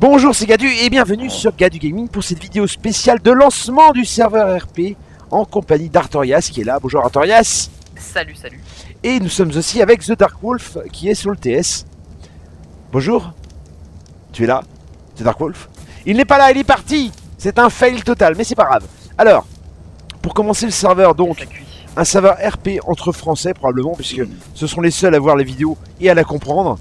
Bonjour, c'est Gadu et bienvenue sur Gadu Gaming pour cette vidéo spéciale de lancement du serveur RP en compagnie d'Artorias qui est là. Bonjour Artorias. Salut, salut. Et nous sommes aussi avec The Dark Wolf qui est sur le TS. Bonjour. Tu es là, The Dark Wolf? Il n'est pas là, il est parti. C'est un fail total, mais c'est pas grave. Alors, pour commencer le serveur, donc, un serveur RP entre français probablement, puisque ce sont les seuls à voir la vidéo et à la comprendre.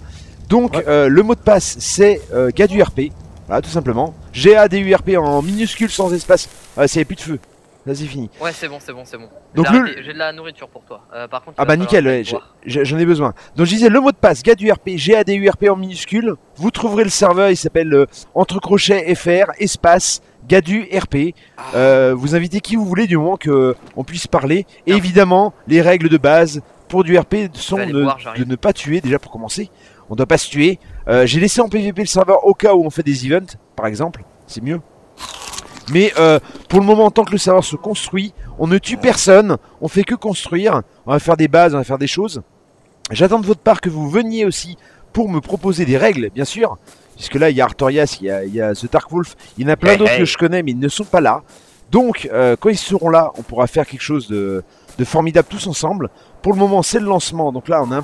Donc ouais. Le mot de passe c'est GADURP, voilà tout simplement, GADURP en minuscule sans espace, s'il n'y avait plus de feu, là c'est fini. Ouais c'est bon, c'est bon, c'est bon, j'ai de la nourriture pour toi, par contre... Ah bah nickel, ouais, j'en ai besoin. Donc je disais le mot de passe GADURP, GADURP en minuscule, vous trouverez le serveur, il s'appelle entre crochets FR, espace, GADURP, vous invitez qui vous voulez du moment qu'on puisse parler, et évidemment les règles de base pour du RP sont de ne pas tuer déjà pour commencer. On doit pas se tuer. J'ai laissé en PVP le serveur au cas où on fait des events, par exemple. C'est mieux. Mais pour le moment, tant que le serveur se construit, on ne tue personne. On fait que construire. On va faire des bases, on va faire des choses. J'attends de votre part que vous veniez aussi pour me proposer des règles, bien sûr. Puisque là, il y a Artorias, il y a The Dark Wolf. Il y en a plein d'autres que je connais, mais ils ne sont pas là. Donc, quand ils seront là, on pourra faire quelque chose de formidable tous ensemble. Pour le moment, c'est le lancement. Donc là, on est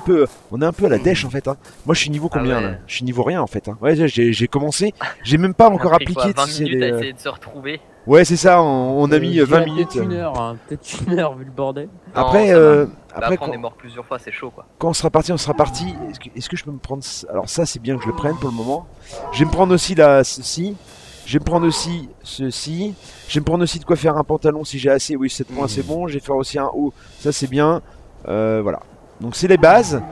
un peu à la dèche en fait. Hein. Moi, je suis niveau combien là? Je suis niveau rien en fait. Hein. Ouais, j'ai commencé. J'ai même pas encore appliqué. 20 minutes à essayer de se retrouver. Ouais, c'est ça. On a mis 20 minutes. Peut-être une heure vu le bordel. Après, non, après on est mort plusieurs fois, c'est chaud quoi. Quand on sera parti, on sera parti. Est-ce que je peux me prendre? Alors ça, c'est bien que je le prenne pour le moment. Je vais me prendre aussi ceci. Je vais me prendre aussi ceci. Je vais me prendre aussi de quoi faire un pantalon si j'ai assez. Oui, 7 points, c'est bon. Je vais faire aussi un haut. Ça, c'est bien. Voilà. Donc, c'est les bases.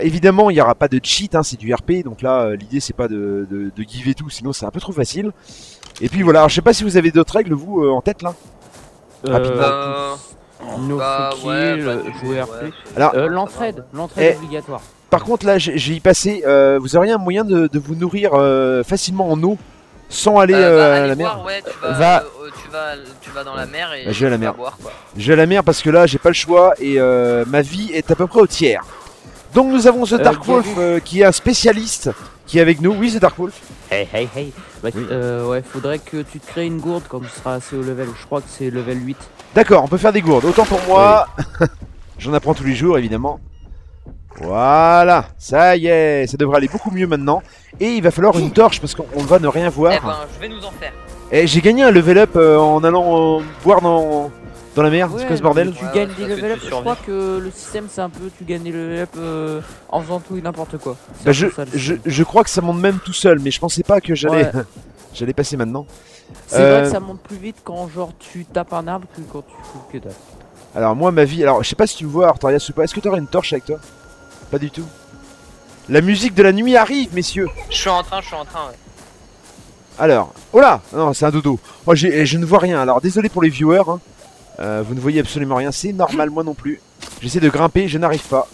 Évidemment, il n'y aura pas de cheat. Hein, c'est du RP. Donc là, l'idée, c'est pas de giver tout. Sinon, c'est un peu trop facile. Et puis, voilà. Alors, je sais pas si vous avez d'autres règles, vous, en tête, là. L'entraide. L'entraide est obligatoire. Par contre, là, j'ai y passé. Vous auriez un moyen de vous nourrir facilement en eau? Sans aller à la mer. Ouais, tu vas dans la mer et je vais à la mer. Je vais à la mer parce que là j'ai pas le choix et ma vie est à peu près au tiers. Donc nous avons The Dark Wolf qui est un spécialiste qui est avec nous. Oui, The Dark Wolf. Hey. Bah, oui. Ouais, faudrait que tu te crées une gourde quand tu seras assez au level. Je crois que c'est level 8. D'accord, on peut faire des gourdes. Autant pour moi. Oui. J'en apprends tous les jours évidemment. Voilà, ça y est, ça devrait aller beaucoup mieux maintenant. Et il va falloir une torche parce qu'on va ne rien voir. Eh ben, je vais nous en faire. Et j'ai gagné un level up en allant boire dans la mer, ouais, c'est quoi ce bordel? Tu gagnes des level up, je crois que le système c'est un peu tu gagnes des level up en faisant tout et n'importe quoi. Bah je crois que ça monte même tout seul, mais je pensais pas que j'allais j'allais passer maintenant. C'est vrai que ça monte plus vite quand genre tu tapes un arbre que quand tu coupes que dalle. Alors moi ma vie, alors je sais pas si tu me vois Artorias ou pas, est-ce que tu aurais une torche avec toi? Pas du tout. La musique de la nuit arrive, messieurs. Je suis en train, ouais. Alors, oh là, non, c'est un dodo. Oh, je ne vois rien, alors désolé pour les viewers. Hein. Vous ne voyez absolument rien, c'est normal, moi non plus. J'essaie de grimper, je n'arrive pas.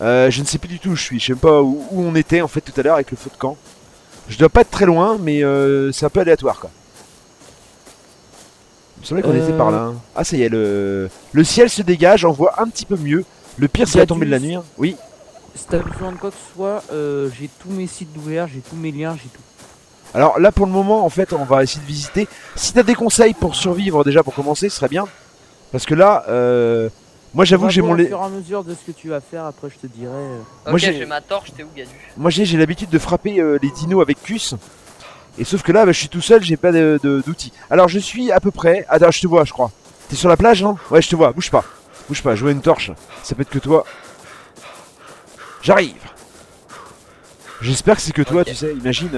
Je ne sais plus du tout où je suis, je sais même pas où on était en fait tout à l'heure avec le feu de camp. Je dois pas être très loin, mais c'est un peu aléatoire quoi. Il me semblait qu'on était par là. Hein. Ah ça y est, le ciel se dégage, on voit un petit peu mieux. Le pire c'est la tombée de la nuit, hein. Oui. Si t'as besoin de quoi que ce soit, j'ai tous mes sites d'ouvert, j'ai tous mes liens, j'ai tout. Alors là pour le moment en fait on va essayer de visiter. Si t'as des conseils pour survivre déjà pour commencer ce serait bien. Parce que là, moi j'avoue que j'ai mon... Au fur et à mesure de ce que tu vas faire après je te dirai... Ok j'ai ma torche, t'es où Gadu? Moi j'ai l'habitude de frapper les dinos avec cuisse. Et sauf que là bah, je suis tout seul, j'ai pas d'outils. Alors je suis à peu près... Attends je te vois je crois. T'es sur la plage non? Ouais je te vois, bouge pas. Bouge pas, jouer une torche, ça peut être que toi. J'arrive. J'espère que c'est que toi, tu sais, imagine,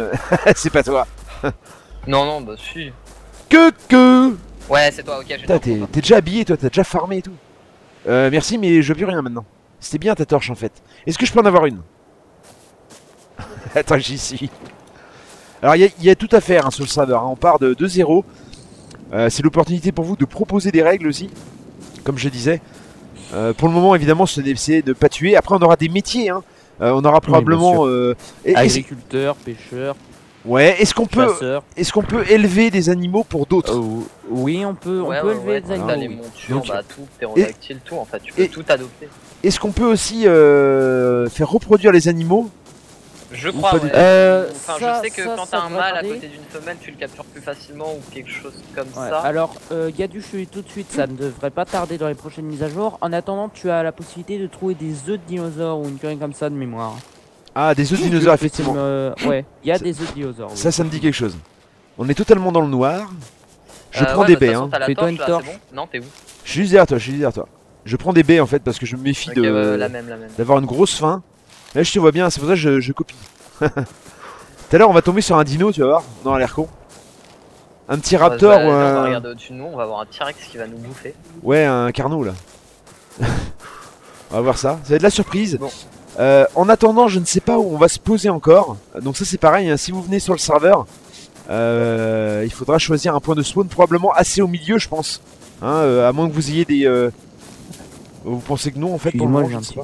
c'est pas toi. non, bah si. Que ouais, c'est toi, ok. T'es déjà habillé, toi, t'as déjà farmé et tout. Merci, mais je veux plus rien maintenant. C'était bien ta torche en fait. Est-ce que je peux en avoir une? Attends, j'y suis. Alors, il y a tout à faire hein, sur le serveur, hein. On part de 0. C'est l'opportunité pour vous de proposer des règles aussi. Comme je disais, pour le moment évidemment c'est d'essayer de ne pas tuer. Après on aura des métiers, hein. On aura probablement agriculteur, pêcheur. Ouais, est-ce qu'on peut élever des animaux pour d'autres? Oui, on peut élever des animaux. T'as les montures, bah, tout, ptérodactyle, tout en fait, tu peux tout adopter. Est-ce qu'on peut aussi faire reproduire les animaux Je crois, ouais. Enfin, ça, je sais que ça, quand t'as un mâle à côté d'une femelle, tu le captures plus facilement ou quelque chose comme ça. Alors, Gadu, je suis tout de suite, ça ne devrait pas tarder dans les prochaines mises à jour. En attendant, tu as la possibilité de trouver des œufs de dinosaures ou une curie comme ça de mémoire. Ah, des œufs de dinosaures, effectivement. Ouais, il y a des œufs de dinosaures. Oui. Ça, ça me dit quelque chose. On est totalement dans le noir. Je prends des baies, hein. Fais-toi une torche. Non, t'es où? Je suis derrière toi, je suis derrière toi. Je prends des baies en fait parce que je me méfie d'avoir une grosse faim. Là je te vois bien, c'est pour ça que je copie. Tout à l'heure on va tomber sur un dino, tu vas voir. Non, à l'air con. Un petit raptor ou un... On va regarder au-dessus de nous, on va avoir un T-Rex qui va nous bouffer. Ouais, un carnot là. On va voir ça, ça va être de la surprise. Bon. En attendant, je ne sais pas où on va se poser encore. Donc ça c'est pareil, hein. Si vous venez sur le serveur, il faudra choisir un point de spawn probablement assez au milieu je pense. Hein, à moins que vous ayez des... Vous pensez que non en fait pour moi, je ne sais pas.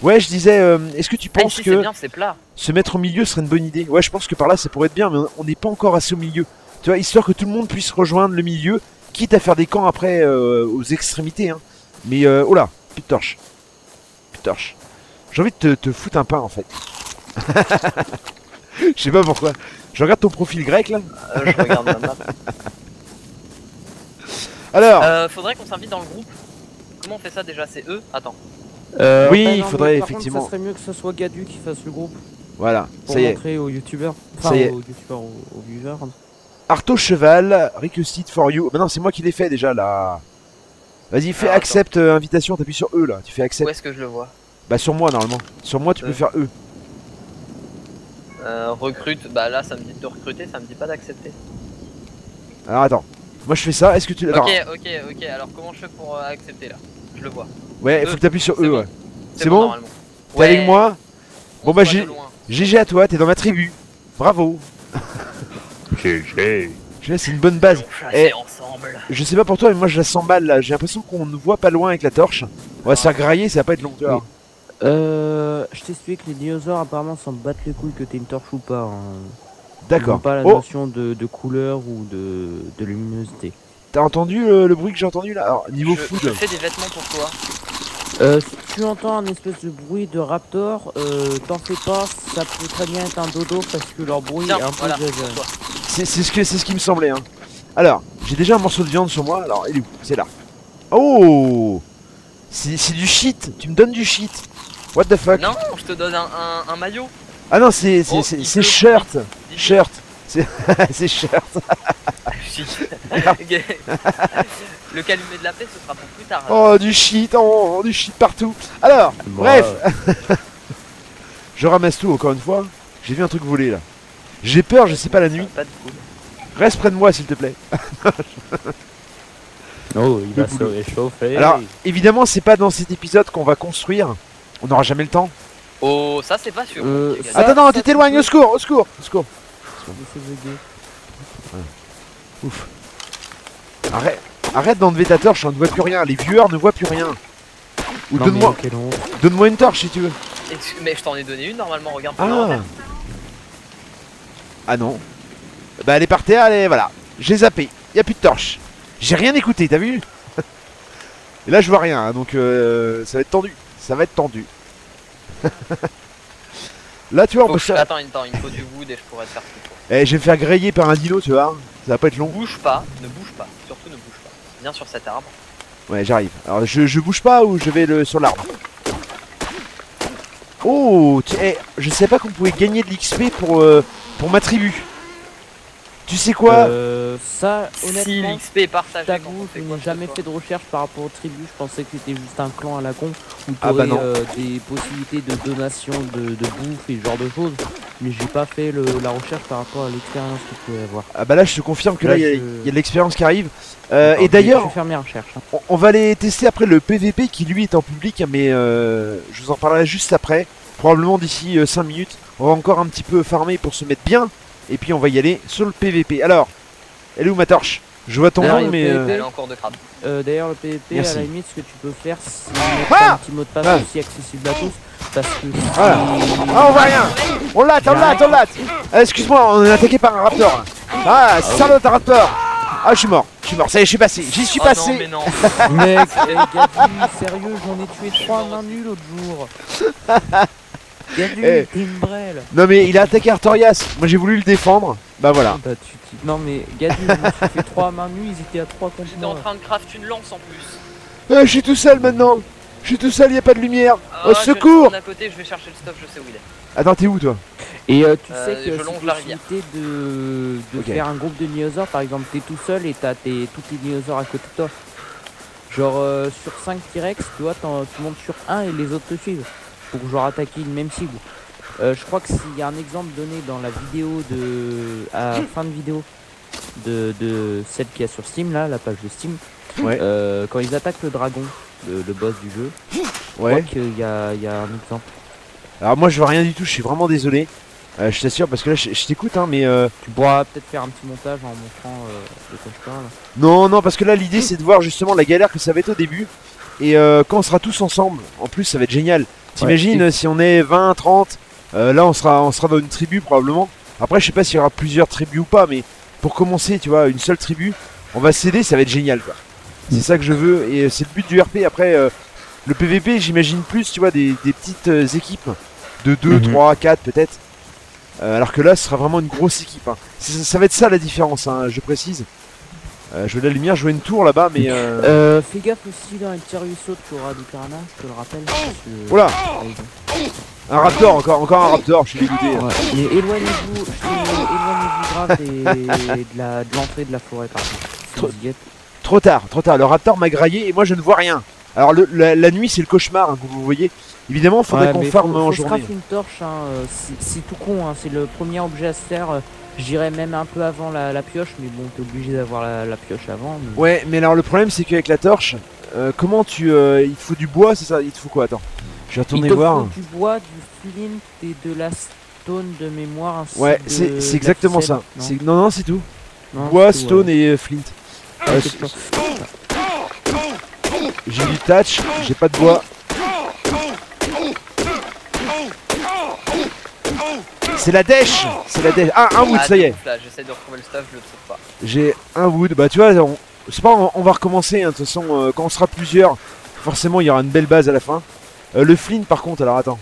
Ouais, je disais, est-ce que tu penses que bien, plat. Se mettre au milieu serait une bonne idée? Ouais, je pense que par là ça pourrait être bien, mais on n'est pas encore assez au milieu. Tu vois, histoire que tout le monde puisse rejoindre le milieu, quitte à faire des camps après aux extrémités. Hein. Mais oh là, plus de torche. Plus de torche. J'ai envie de te foutre un pain en fait. Je sais pas pourquoi. Je regarde ton profil grec là. Je regarde la map. Alors. Faudrait qu'on s'invite dans le groupe. Comment on fait ça déjà? C'est eux? Attends. Oui, il faudrait effectivement. Contre, ça serait mieux que ce soit Gadu qui fasse le groupe. Voilà, pour ça y est. Pour montrer aux youtubeurs. Enfin, aux youtubeurs, aux viewers. Arto Cheval, Requested for You. Bah non, c'est moi qui l'ai fait déjà là. Vas-y, fais accept invitation, t'appuies sur eux là. Tu fais accept. Où est-ce que je le vois? Bah, sur moi normalement. Sur moi, tu peux faire eux. Recrute, bah là ça me dit de recruter, ça me dit pas d'accepter. Alors attends. Moi je fais ça, est-ce que tu... Attends. Ok, alors comment je fais pour accepter là? Je le vois. Ouais, il faut que t'appuies sur eux, ouais. C'est bon? T'es avec moi? Bon bah GG à toi, t'es dans ma tribu. Bravo. GG. C'est une bonne base. Et je sais pas pour toi, mais moi je la sens mal là. J'ai l'impression qu'on ne voit pas loin avec la torche. On va se faire grailler, ça va pas être long. Je t'explique, les dinosaures apparemment s'en battent les couilles que t'aies une torche ou pas. D'accord. Pas la notion de couleur ou de luminosité. T'as entendu le bruit que j'ai entendu là? Alors, niveau food. Je fais des vêtements pour toi. Si tu entends un espèce de bruit de raptor, t'en fais pas, ça peut très bien être un dodo parce que leur bruit est un peu c'est ce qui me semblait. Hein. Alors, j'ai déjà un morceau de viande sur moi. Alors, il est où? C'est là. Oh! C'est du shit. Tu me donnes du shit. What the fuck? Non, je te donne un maillot. Ah non, c'est shirt. Shirt. C'est shirt. Le calumet de la paix, ce sera pour plus tard. Oh, du shit, oh, du shit partout. Alors, bref. Je ramasse tout encore une fois. J'ai vu un truc voler là. J'ai peur, je sais pas la nuit. Reste près de moi s'il te plaît. Oh, il va se réchauffer. Alors, évidemment, c'est pas dans cet épisode qu'on va construire. On n'aura jamais le temps. Oh, ça c'est pas sûr. Attends, non, tu t'éloignes, au secours, au secours, au secours. Ouf. Arrête d'enlever ta torche, on ne voit plus rien, les viewers ne voient plus rien. Ou donne-moi une torche si tu veux. Mais je t'en ai donné une normalement, regarde. Ah non. Bah elle est par terre, elle est... voilà. J'ai zappé, y a plus de torche. J'ai rien écouté, t'as vu? Et là je vois rien, donc ça va être tendu. Ça va être tendu. Là tu vois on peut faire... Attends, il me faut du wood et je pourrais te faire tout pour. Eh, je vais me faire griller par un dino tu vois, ça va pas être long. Bouge pas, ne bouge pas, surtout ne bouge pas. Viens sur cet arbre. Ouais j'arrive, alors je bouge pas ou je vais sur l'arbre. Oh, je sais pas qu'on pouvait gagner de l'XP pour ma tribu. Tu sais quoi? Ça, honnêtement, si l'XP est partagé, je n'ai jamais fait de recherche par rapport aux tribus. Je pensais que c'était juste un clan à la con où tu aurais des possibilités de donation de bouffe et ce genre de choses. Mais j'ai pas fait la recherche par rapport à l'expérience que tu pouvais avoir. Ah bah là, je te confirme que là, il y a de l'expérience qui arrive. Et d'ailleurs, on va aller tester après le PVP qui lui est en public, mais je vous en parlerai juste après. Probablement d'ici 5 minutes. On va encore un petit peu farmer pour se mettre bien. Et puis on va y aller sur le PVP. Alors, elle est où ma torche? Je vois ton nom mais... Elle est encore de crabe. D'ailleurs le PVP, à la limite, ce que tu peux faire, c'est un petit mot de passe aussi accessible à tous. Parce que... Voilà. Ah, on voit rien. On latte, on latte. Ah, excuse-moi, on est attaqué par un raptor. Ah, salope un raptor. Ah, je suis mort, ça y est, je suis passé, j'y suis passé. Non, mais non. Mec, Gadu, sérieux, j'en ai tué 3 en un nul l'autre jour. Gadu, hey. Timbrel. Non mais il a attaqué Artorias. Moi j'ai voulu le défendre. Bah voilà. Bah, non mais Gadu, je me suis fait 3 à main nue, ils étaient à 3 contre moi. J'étais en train de craft une lance en plus. Je suis tout seul maintenant. Je suis tout seul, y a pas de lumière. Au secours. Je à côté, je vais chercher le stuff, je sais où il est. Attends, t'es où toi? Et tu sais que si la possibilité de okay. faire un groupe de dinosaures, par exemple, t'es tout seul et t'as toutes les dinosaures à côté de toi. Genre sur 5 T-Rex, tu vois, tu montes sur 1 et les autres te suivent pour genre attaquer une même cible. Je crois que s'il y a un exemple donné dans la vidéo de... à fin de vidéo de celle qu'il y a sur Steam, là, la page de Steam, ouais. Quand ils attaquent le dragon, le boss du jeu, ouais. je crois qu'il y a un exemple. Alors moi je vois rien du tout, je suis vraiment désolé, je t'assure parce que là je t'écoute hein mais... Tu pourras peut-être faire un petit montage en montrant de quoi je parle. Non non parce que là l'idée c'est de voir justement la galère que ça va être au début et quand on sera tous ensemble, en plus ça va être génial. T'imagines ouais, si on est 20, 30, là on sera dans une tribu probablement. Après je sais pas s'il y aura plusieurs tribus ou pas mais pour commencer tu vois une seule tribu, on va s'aider, ça va être génial quoi. C'est ça que je veux et c'est le but du RP après... Le PVP j'imagine plus tu vois des petites équipes de 2, 3, 4 peut-être alors que là ce sera vraiment une grosse équipe hein. Ça va être ça la différence hein, je précise. Je veux de la lumière, je veux une tour là-bas mais fais gaffe aussi dans les petits ruisseaux tu auras du piranha, je te le rappelle. Voilà. Un raptor, encore un raptor, je suis dégoûté. Ouais. Mais éloignez-vous grave de l'entrée de la forêt par exemple. Trop tard, le raptor m'a graillé et moi je ne vois rien. Alors la nuit c'est le cauchemar hein, que vous voyez. Évidemment faudrait qu'on farme en journée. Une torche, hein, c'est tout con, hein, c'est le premier objet à se faire. J'irais même un peu avant la pioche, mais bon t'es obligé d'avoir la pioche avant. Mais... Ouais mais alors le problème c'est qu'avec la torche, comment tu... il te faut du bois c'est ça? Il te faut quoi? Attends, je vais retourner voir. Il te faut du bois, du flint et de la stone de mémoire. Ainsi ouais c'est exactement ficelle, ça. Non c'est tout. Non, bois, stone ouais. et flint. J'ai du thatch, j'ai pas de bois. C'est la dèche. Ah, un wood, ça y est. J'essaie de retrouver le stuff, je le trouve pas. J'ai un wood, bah tu vois, c'est pas on va recommencer, de hein, toute façon, quand on sera plusieurs, forcément il y aura une belle base à la fin. Le flint par contre, alors attends.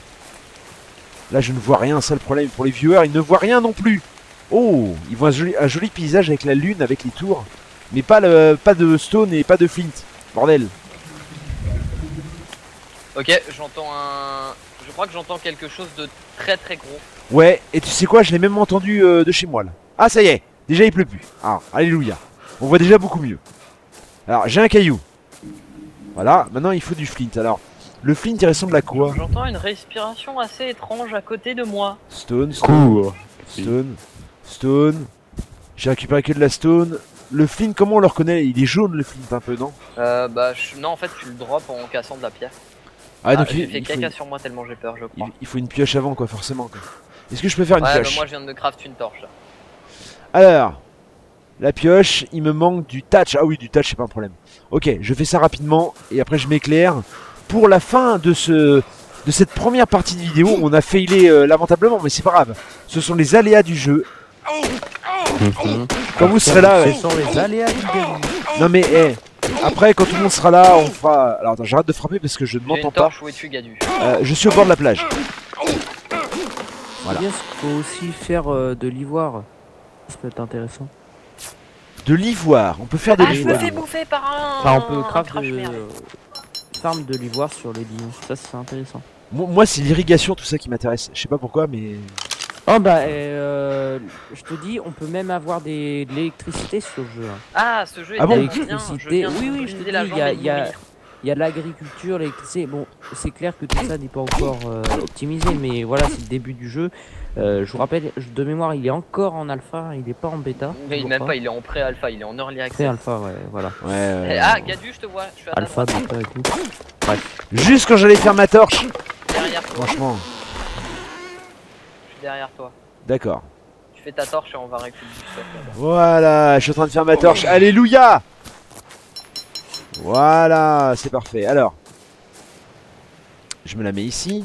Là je ne vois rien, ça le problème, pour les viewers, ils ne voient rien non plus. Oh, ils voient un joli paysage avec la lune, avec les tours, mais pas de stone et pas de flint, bordel. Ok, j'entends un... Je crois que j'entends quelque chose de très gros. Ouais, et tu sais quoi, je l'ai même entendu de chez moi là. Ah ça y est, déjà il pleut plus. Ah, alléluia, on voit déjà beaucoup mieux. Alors, j'ai un caillou. Voilà, maintenant il faut du flint. Alors, le flint il ressemble à quoi? J'entends une respiration assez étrange à côté de moi. Stone. J'ai récupéré que de la stone. Le flint, comment on le reconnaît? Il est jaune le flint un peu, non? Bah, non en fait tu le drops en cassant de la pierre. Ah donc j'ai fait caca sur moi tellement j'ai peur je crois. Il faut une pioche avant quoi forcément quoi. Est-ce que je peux faire une pioche? Moi je viens de me craft une torche là. Alors la pioche, il me manque du thatch. Ah oui du thatch c'est pas un problème. Ok je fais ça rapidement et après je m'éclaire. Pour la fin de cette première partie de vidéo on a failé lamentablement mais c'est pas grave. Ce sont les aléas du jeu. Quand vous serez là ouais. Ce sont les aléas du jeu. Non mais hey. Après, quand tout le monde sera là, on fera... Alors attends, j'arrête de frapper parce que je ne m'entends pas. Je suis au bord de la plage. Voilà. Il faut aussi faire de l'ivoire. Ça peut être intéressant. De l'ivoire, on peut faire de l'ivoire. Je me fais bouffer par un... Enfin, on peut craft de... Farm de l'ivoire sur les lions. Ça, c'est intéressant. Moi, c'est l'irrigation, tout ça qui m'intéresse. Je sais pas pourquoi, mais... Oh bah je te dis, on peut même avoir de l'électricité sur ce jeu. Ah ce jeu est l'électricité. Oui je te dis il y a de l'agriculture, l'électricité. Bon c'est clair que tout ça n'est pas encore optimisé, mais voilà c'est le début du jeu. Je vous rappelle de mémoire il est encore en alpha, il est pas en bêta. Mais il même pas, il est en pré-alpha, il est en early access. Pré-alpha ouais voilà. Ouais, ah Gadu je te vois, je suis à alpha donc pas avec nous. Bref. Juste quand j'allais faire ma torche. Derrière. Franchement. Derrière toi. D'accord. Tu fais ta torche et on va récupérer du stuff là-bas. Voilà, je suis en train de faire ma torche. Alléluia! Voilà, c'est parfait. Alors, je me la mets ici.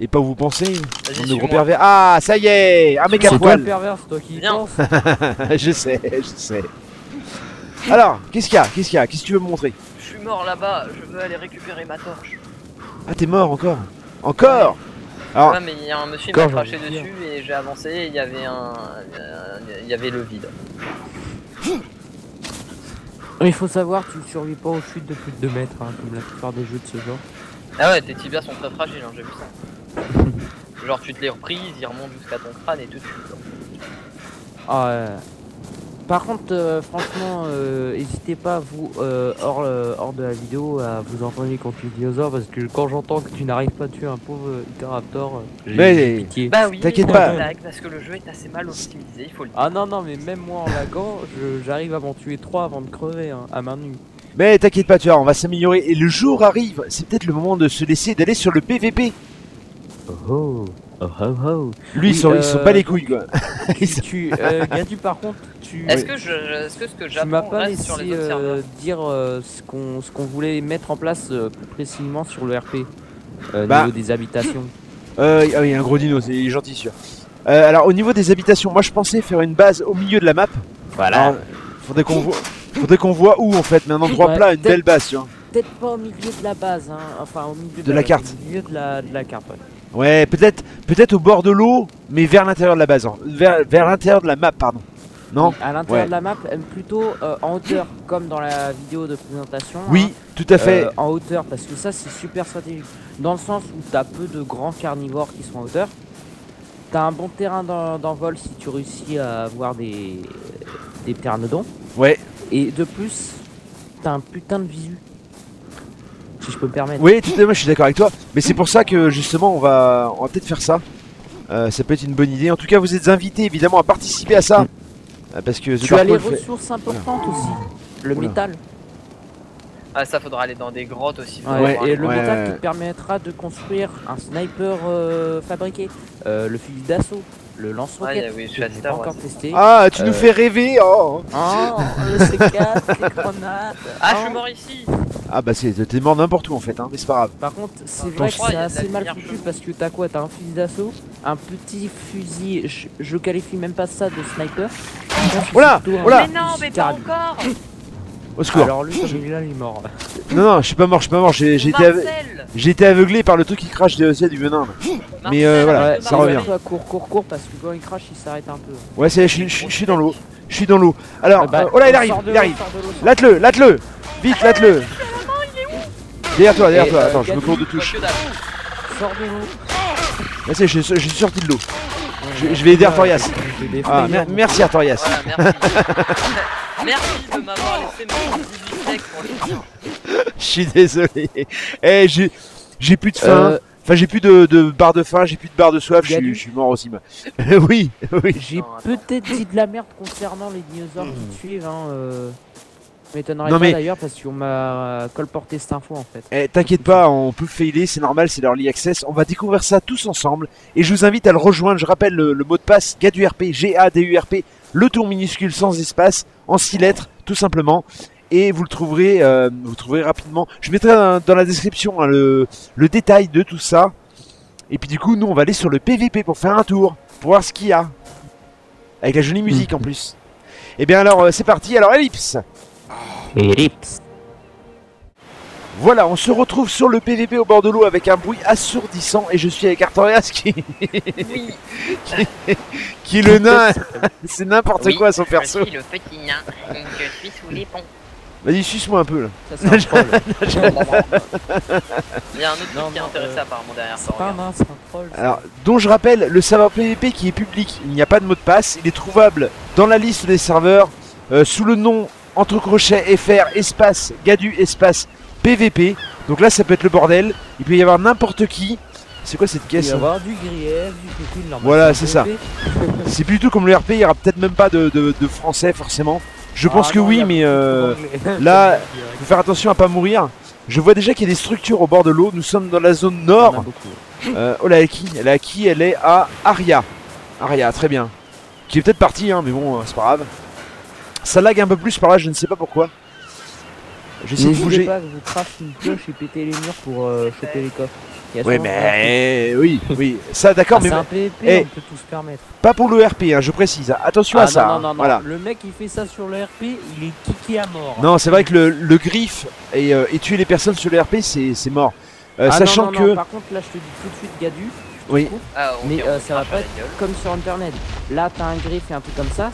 Et pas où vous pensez? Le gros pervers. Ah, ça y est! Un méga poil! C'est pervers, toi qui pense. Je sais. Alors, qu'est-ce qu'il y a? Qu'est-ce que tu veux me montrer? Je suis mort là-bas, je veux aller récupérer ma torche. Ah, t'es mort encore? Encore. Alors, ouais, mais il y a un monsieur qui m'a craché dessus et j'ai avancé et il y avait un... il y avait le vide. Il faut savoir, tu ne survis pas aux chutes de plus de 2 mètres, hein, comme la plupart des jeux de ce genre. Ah ouais, tes tibias sont très fragiles, hein, j'ai vu ça. Genre tu te les reprises, ils remontent jusqu'à ton crâne et te tuent. Ah Par contre, franchement, n'hésitez pas, vous, hors de la vidéo, à vous entraîner contre les dinosaures, parce que quand j'entends que tu n'arrives pas à tuer un pauvre Iteraptor, j'ai pitié. Bah oui, t'inquiète pas. Lag, parce que le jeu est assez mal optimisé, il faut le dire. Ah non, non, mais même moi en laguant, j'arrive à m'en tuer 3 avant de crever, hein, à main nue. Mais t'inquiète pas, tu vois, on va s'améliorer, et le jour arrive, c'est peut-être le moment de se laisser d'aller sur le PVP. Oh. Oh, oh, oh. Lui, oui, ils sont pas les couilles quoi. Gadu, par contre, tu... Est-ce que tu m'as pas laissé sur les dire ce qu'on voulait mettre en place plus précisément sur le RP au niveau des habitations. Ah oui, un gros dino, c'est gentil sûr. Alors au niveau des habitations, moi je pensais faire une base au milieu de la map. Voilà. Alors, faudrait qu'on voit où en fait, mais un endroit plat, une belle base. Peut-être pas au milieu de la base, hein. Enfin au milieu de la carte. Au milieu de la carte, ouais. Ouais, peut-être au bord de l'eau, mais vers l'intérieur de la base, hein. vers l'intérieur de la map, pardon. Non. Oui, à l'intérieur de la map, plutôt en hauteur, comme dans la vidéo de présentation. Oui, hein, tout à fait. En hauteur, parce que ça c'est super stratégique. Dans le sens où t'as peu de grands carnivores qui sont en hauteur. T'as un bon terrain d'envol si tu réussis à avoir des pteranodons. Ouais. Et de plus, t'as un putain de visu. Si je peux me permettre. Oui, tout à fait, je suis d'accord avec toi. Mais c'est pour ça que justement, on va peut-être faire ça. Ça peut être une bonne idée. En tout cas, vous êtes invités évidemment à participer à ça. Parce que tu as les ressources importantes aussi. Le métal. Ah, ça faudra aller dans des grottes aussi. Ouais, et le métal qui te permettra de construire un sniper fabriqué, le fusil d'assaut, le lance-roquette. Ah, oui, je l'ai pas encore testé. Ah, tu nous fais rêver. Oh, le C4, les grenades. Ah, je suis mort ici. Ah bah t'es mort n'importe où en fait, hein, mais c'est pas grave. Par contre, c'est vrai que c'est assez mal foutu parce que t'as quoi? T'as un fusil d'assaut, un petit fusil, je qualifie même pas ça de sniper. Voilà. Mais non, mais pas encore. Au secours. Alors lui, là, il est mort. Non, non, je suis pas mort, j'ai été aveuglé par le truc qui crache des océans du venin. Mais voilà, ça revient. Cours, parce que quand il crache, il s'arrête un peu. Ouais, c'est je suis dans l'eau. Alors, oh là, il arrive. Latte-le, vite, latte-le. Derrière toi, attends, je me cours de touche. Sors de l'eau. Vas-y, je suis sorti de l'eau. Je vais aider Artorias. Ah, merci Artorias. Voilà, merci de m'avoir laissé mon 18 pour les. Je suis désolé. Eh, j'ai plus de faim. Enfin, j'ai plus de barre de faim, j'ai plus de barre de soif, je suis mort aussi. Oui. J'ai peut-être dit de la merde concernant les dinosaures qui suivent, hein. M'étonnerait pas d'ailleurs parce qu'on m'a colporté cette info en fait. Eh, t'inquiète pas, on peut failer, c'est normal, c'est l'early access. On va découvrir ça tous ensemble et je vous invite à le rejoindre. Je rappelle le mot de passe GADURP, GADURP, le tout minuscule sans espace, en 6 lettres tout simplement. Et vous le trouverez rapidement. Je mettrai dans la description, hein, le détail de tout ça. Et puis du coup, nous on va aller sur le PVP pour faire un tour, pour voir ce qu'il y a. Avec la jolie musique en plus. Et bien alors, c'est parti. Alors, Ellipse. Voilà, on se retrouve sur le PVP au bord de l'eau avec un bruit assourdissant et je suis avec Artorias qui est le nain. C'est n'importe quoi son perso. Je suis le petit nain, je suis sous les ponts. Vas-y, suce-moi un peu là. Ça c'est un troll. Il y a un autre qui est intéressé apparemment derrière ça. C'est un troll. Alors, dont je rappelle le serveur PVP qui est public, il n'y a pas de mot de passe, il est trouvable dans la liste des serveurs sous le nom entre crochets FR espace Gadu espace PVP. Donc là ça peut être le bordel. Il peut y avoir n'importe qui. C'est quoi cette caisse? Il peut y avoir du grief, du coquille. Voilà, c'est ça. C'est plutôt comme le RP. Il y aura peut-être même pas de français forcément. Je pense que non, oui, mais là faut faire attention à pas mourir. Je vois déjà qu'il y a des structures au bord de l'eau. Nous sommes dans la zone nord. Oh là, elle est à qui? Elle est à Aria. Aria, très bien. Qui est peut-être partie, hein, mais bon, c'est pas grave. Ça lag un peu plus par là, je ne sais pas pourquoi. J'essaie de bouger. Pas, je crache une pioche et péter les murs pour choper les coffres. Oui, mais oui. Ça, d'accord, mais c'est un PVP, on peut tout se permettre. Pas pour le RP, hein, je précise. Attention à ça. Non. Voilà. Le mec qui fait ça sur le RP, il est kické à mort. Non, c'est vrai que le griffe et tuer les personnes sur le RP, c'est mort. Sachant non, non, non, que. Par contre, là, je te dis tout de suite, Gadu. Oui. Ah, okay, mais ça va pas être comme sur Internet. Là, t'as un griffe et un truc comme ça.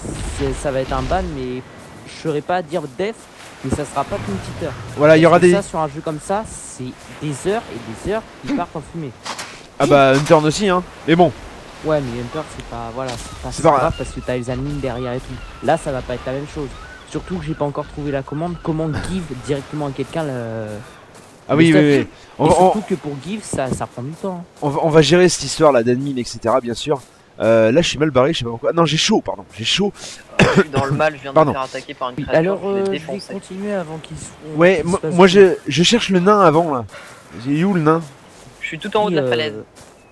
Ça va être un ban, mais je saurais pas dire def, mais ça sera pas qu'une petite heure. Voilà, il y aura des. Ça, sur un jeu comme ça, c'est des heures et des heures qui partent en fumée. Ah bah, Hunter aussi, hein. Mais bon. Ouais, mais Hunter, c'est pas. Voilà, c'est pas grave parce que t'as les admins derrière et tout. Là, ça va pas être la même chose. Surtout que j'ai pas encore trouvé la commande. Comment give directement à quelqu'un le. Ah oui, oui, oui. Surtout que pour give, ça prend du temps. On va gérer cette histoire là d'admin, etc. Bien sûr. Là, je suis mal barré, je sais pas pourquoi. Non, j'ai chaud, pardon. J'ai chaud. Je suis dans le mal, je viens de me faire attaquer par une créature. Alors, je vais continuer avant qu'ils se. Ouais, moi je cherche le nain avant là. Il est où le nain? Je suis tout en haut de la falaise.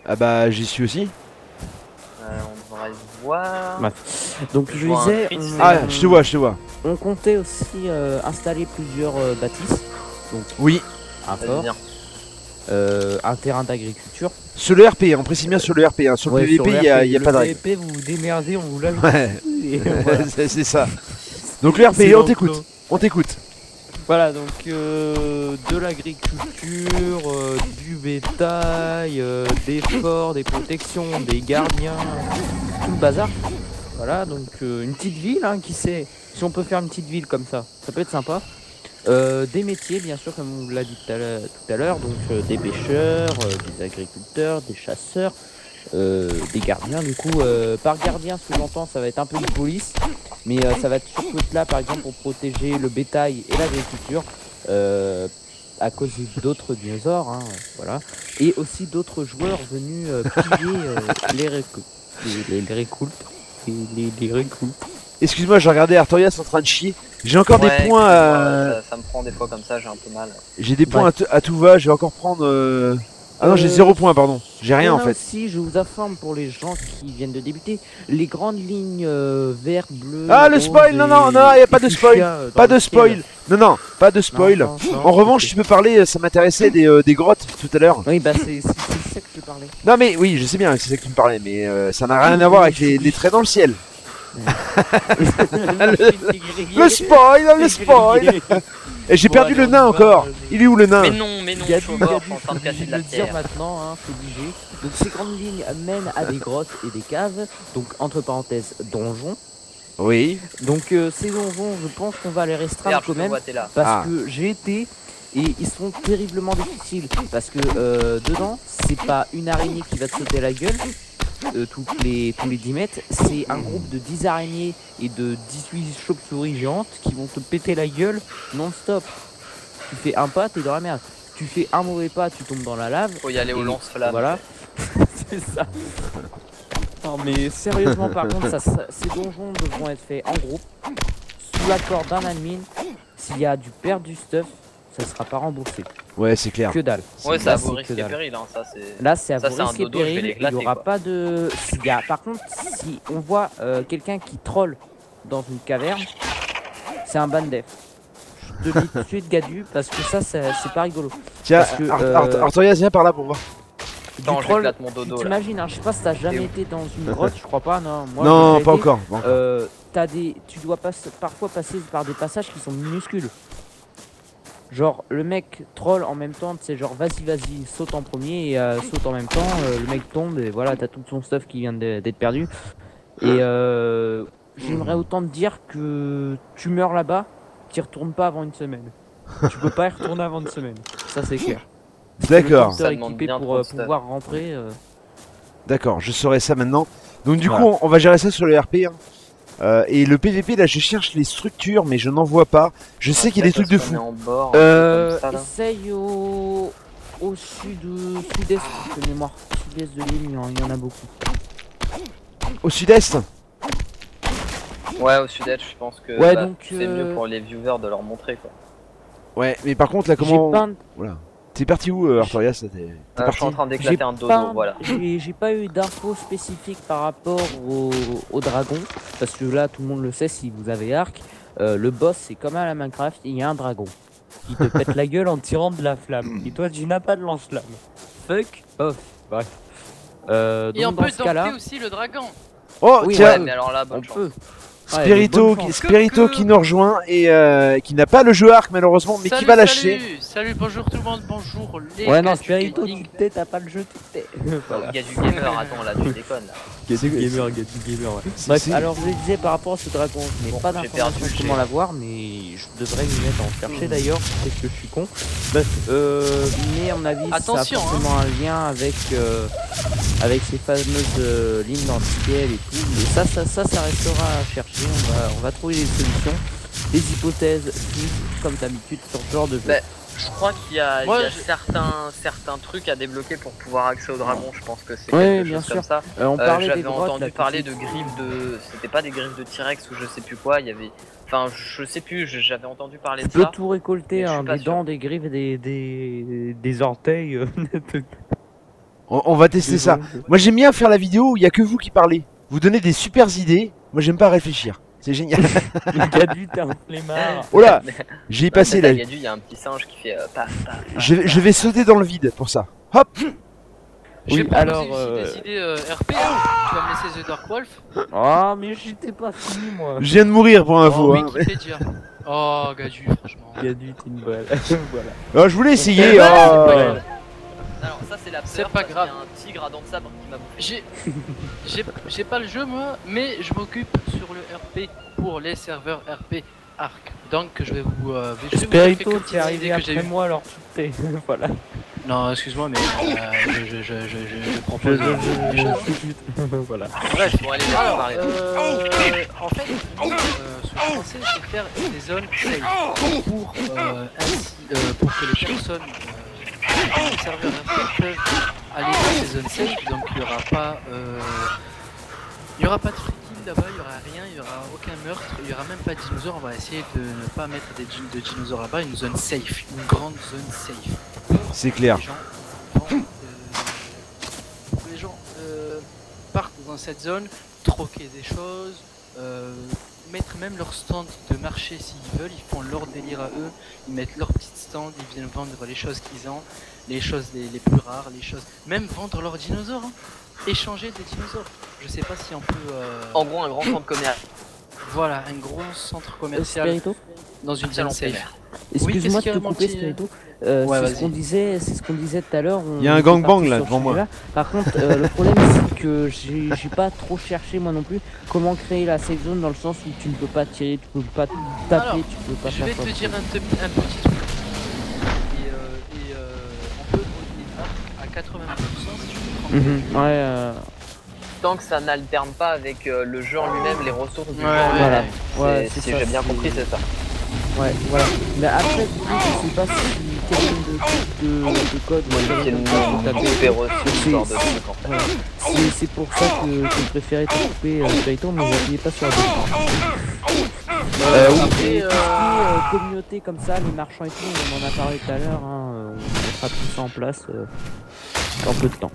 Ah bah, j'y suis aussi. On va voir. Donc, je disais. Ah, je te vois, je te vois. On comptait aussi installer plusieurs bâtisses. Donc, oui. Un fort, un terrain d'agriculture. Sur le RP, on précise bien sur le RP, hein. Sur le PVP, il n'y a pas de règle. Sur le PVP, vous vous démerdez, on vous lâche. Ouais, voilà. C'est ça. Donc le RP, on t'écoute, on t'écoute. Voilà, donc de l'agriculture, du bétail, des forts, des protections, des gardiens, tout le bazar. Voilà, donc une petite ville, hein, qui sait. Si on peut faire une petite ville comme ça, ça peut être sympa. Des métiers, bien sûr, comme on l'a dit tout à l'heure, donc des pêcheurs, des agriculteurs, des chasseurs, des gardiens. Du coup, par gardien, ce que j'entends, ça va être un peu une police, mais ça va être surtout là, par exemple, pour protéger le bétail et l'agriculture, à cause d'autres dinosaures, hein, voilà, et aussi d'autres joueurs venus piller les récoltes. Excuse-moi, j'ai regardé Artorias en train de chier. J'ai encore des points à... Ça me prend des fois comme ça, j'ai un peu mal. J'ai des points à tout va, je vais encore prendre... Ah non, j'ai 0 points, pardon. J'ai rien en fait. Si, je vous informe pour les gens qui viennent de débuter, les grandes lignes vert, bleu... Ah le spoil, non, il n'y a pas de spoil. Pas de spoil. Non, pas de spoil. En revanche, tu peux parler, ça m'intéressait des grottes tout à l'heure. Oui, bah c'est ça que je parlais. Non mais oui, je sais bien, c'est ça que tu me parlais, mais ça n'a rien à voir avec les traits dans le ciel. Le spoil, le spoil. Et j'ai perdu le nain encore. Il est où le nain? Mais non, je suis mort, je suis en train de casser de la terre. Maintenant, hein, faut bouger. Donc ces grandes lignes mènent à des grottes et des caves. Donc entre parenthèses, donjons. Oui. Donc ces donjons, je pense qu'on va les restreindre quand même. Parce que j'ai été... Et ils sont terriblement difficiles. Parce que dedans, c'est pas une araignée qui va te sauter la gueule. Tous les 10 mètres, c'est un groupe de 10 araignées et de 18 chauves-souris géantes qui vont te péter la gueule non-stop. Tu fais un pas, t'es dans la merde. Tu fais un mauvais pas, tu tombes dans la lave. Faut y aller au lance-flamme. Voilà. C'est ça. Non mais sérieusement, par contre, ces donjons devront être faits en groupe, sous l'accord d'un admin. S'il y a du perdre du stuff, ça sera pas remboursé. Ouais, c'est clair. Que dalle. Ouais, c'est à vos risques et périls, hein, ça c'est... Là, c'est à vos risques et périls, il n'y aura pas de... Par contre, si on voit quelqu'un qui troll dans une caverne, c'est un ban def. Je te dis tout de suite, Gadu, parce que ça, c'est pas rigolo. Tiens, Artorias, viens par là pour voir. Attends, j'éclate mon dodo, là. T'imagines, hein, je sais pas si t'as jamais été dans une grotte, je crois pas, non. Moi, non, pas encore. Tu dois parfois passer par des passages qui sont minuscules. Genre le mec troll en même temps, c'est genre vas-y saute en premier et saute en même temps, le mec tombe et voilà, t'as tout son stuff qui vient d'être perdu. Et j'aimerais autant te dire que tu meurs là-bas, t'y retournes pas avant une semaine. Tu peux pas y retourner avant une semaine, ça c'est clair. D'accord. Ça demande bien pour pouvoir rentrer. D'accord, je saurai ça maintenant. Donc du coup, on va gérer ça sur le RP. Hein. Et le PVP, là, je cherche les structures, mais je n'en vois pas. Je sais qu'il y a des trucs de fou. Essaye au sud-est, de mémoire. Sud-est de l'île, il y en a beaucoup. Au sud-est? Ouais, au sud-est, je pense que ouais, c'est mieux pour les viewers de leur montrer, quoi. Ouais, mais par contre, là, comment... Voilà. T'es parti où, Artorias? Je suis en train d'éclater un dodo, voilà. J'ai pas eu d'infos spécifiques par rapport au dragon, parce que là, tout le monde le sait, si vous avez ARK, le boss, c'est comme à la Minecraft, il y a un dragon qui te pète la gueule en tirant de la flamme. Et toi, tu n'as pas de lance-flamme. Fuck off. Bref. Et donc, on peut dans ce cas-là... aussi le dragon. Oh, oui, tiens, mais alors là, bonne chance. Spirito qui nous rejoint et qui n'a pas le jeu Arc malheureusement, mais qui va lâcher. Salut, bonjour tout le monde, bonjour les. Ouais, non, Spirito, t'as pas le jeu, voilà. Gadu Gamer, attends là, tu déconnes là. Gadu Gamer, ouais. Bref, alors je le disais par rapport à ce dragon, je n'ai pas d'information sur comment l'avoir, mais je devrais m'y mettre à en chercher d'ailleurs, parce que je suis con. Bref, mais à mon avis, ça a forcément un lien avec ces fameuses lignes dans le ciel et tout, mais ça restera à chercher. On va trouver des solutions, des hypothèses, comme d'habitude sur ce genre de jeu. Bah, je crois qu'il y a, certains trucs à débloquer pour pouvoir accéder au dragon, je pense que c'est quelque chose comme ça. J'avais entendu parler de griffes de... C'était pas des griffes de T-Rex ou je sais plus quoi, il y avait... Enfin, je sais plus, j'avais entendu parler de ça. Tu peux tout récolter, hein, des dents, des griffes, des orteils... on va tester ça. Moi j'aime bien faire la vidéo où il n'y a que vous qui parlez. Vous donnez des supers idées. Moi j'aime pas réfléchir, c'est génial. Gadu, t'as un flemmard. Oh là, j'ai passé là. Gadu, il y a un petit singe qui fait paf, paf, paf. Je vais sauter dans le vide pour ça. Hop. Oui, alors. J'ai décidé RP, tu vas me laisser The Dark Wolf. Ah, mais j'étais pas fini moi. Je viens de mourir pour info. Oh, Wikipédia. Oh, Gadu, franchement. Gadu, t'es une balle. Voilà. Je voulais essayer. Alors ça c'est la peur, pas grave. Il y a un tigre à dents de sabre qui m'a bouffé. J'ai pas le jeu moi, mais je m'occupe sur le RP pour les serveurs RP ARK. Donc je vais vous... Spirito, tu es arrivé après moi alors tu voilà. Non excuse-moi mais je propose des choses. Voilà. Bref, on va aller parler. En fait, ce que je pensais c'est faire des zones safe pour que les personnes... les serveurs peuvent aller dans ces zones sèches, donc il n'y aura pas de free kill là-bas, il n'y aura rien, il n'y aura aucun meurtre, il n'y aura même pas de dinosaures. On va essayer de ne pas mettre de dinosaures là-bas, une zone safe, une grande zone safe. C'est clair. Les gens partent dans cette zone, troquer des choses, mettre même leur stand de marché s'ils veulent, ils font leur délire à eux, ils mettent leur petite stand, ils viennent vendre les choses qu'ils ont, les choses les plus rares, les choses, même vendre leurs dinosaures, hein. Échanger des dinosaures. Je sais pas si on peut... En gros un grand centre commercial. Voilà, un gros centre commercial dans une zone sévère. Excuse-moi de te couper, Spirito. C'est ce qu'on disait, tout à l'heure. Il y a un gangbang là devant moi. Par contre, le problème c'est que j'ai pas trop cherché moi non plus comment créer la safe zone dans le sens où tu ne peux pas tirer, tu ne peux pas taper, alors, tu peux pas faire. Je vais te dire un petit truc. On peut monter à 80% si je peux prendre. Tant que ça n'alterne pas avec le genre lui-même, les ressources du genre. Voilà. Ouais, si j'ai bien compris, c'est ça. Ouais, voilà. Mais après, du coup, je sais pas si de code c'est pour ça que je préférais te couper Python, mais n'oubliez pas sur la communauté comme ça, les marchands et tout, on en a parlé tout à l'heure, hein, on mettra tout ça en place dans peu de temps.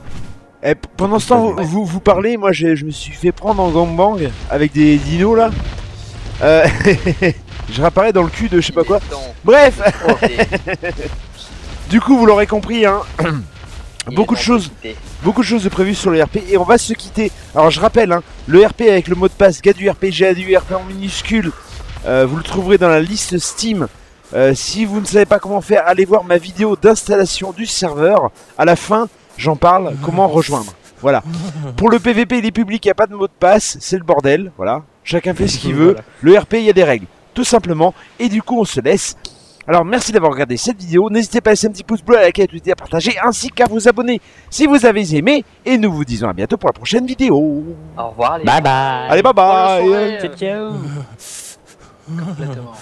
Et pendant ce temps, vous parlez, moi je me suis fait prendre en gangbang avec des dinos là. Je réapparais dans le cul de je sais pas quoi. Bref. Du coup vous l'aurez compris hein, beaucoup de choses de prévues sur le RP et on va se quitter. Alors je rappelle hein, le RP avec le mot de passe GADURP, GADURP en minuscule, vous le trouverez dans la liste Steam. Si vous ne savez pas comment faire, allez voir ma vidéo d'installation du serveur. À la fin j'en parle, comment rejoindre. Voilà. Pour le PVP il est public, il n'y a pas de mot de passe, c'est le bordel, voilà. Chacun fait ce qu'il veut, le RP il y a des règles, tout simplement, et du coup on se laisse. Alors merci d'avoir regardé cette vidéo, n'hésitez pas à laisser un petit pouce bleu, à liker, à tweeter, à partager, ainsi qu'à vous abonner si vous avez aimé, et nous vous disons à bientôt pour la prochaine vidéo. Au revoir les gars. Bye bye. Allez bye bye. Ciao ciao. Complètement.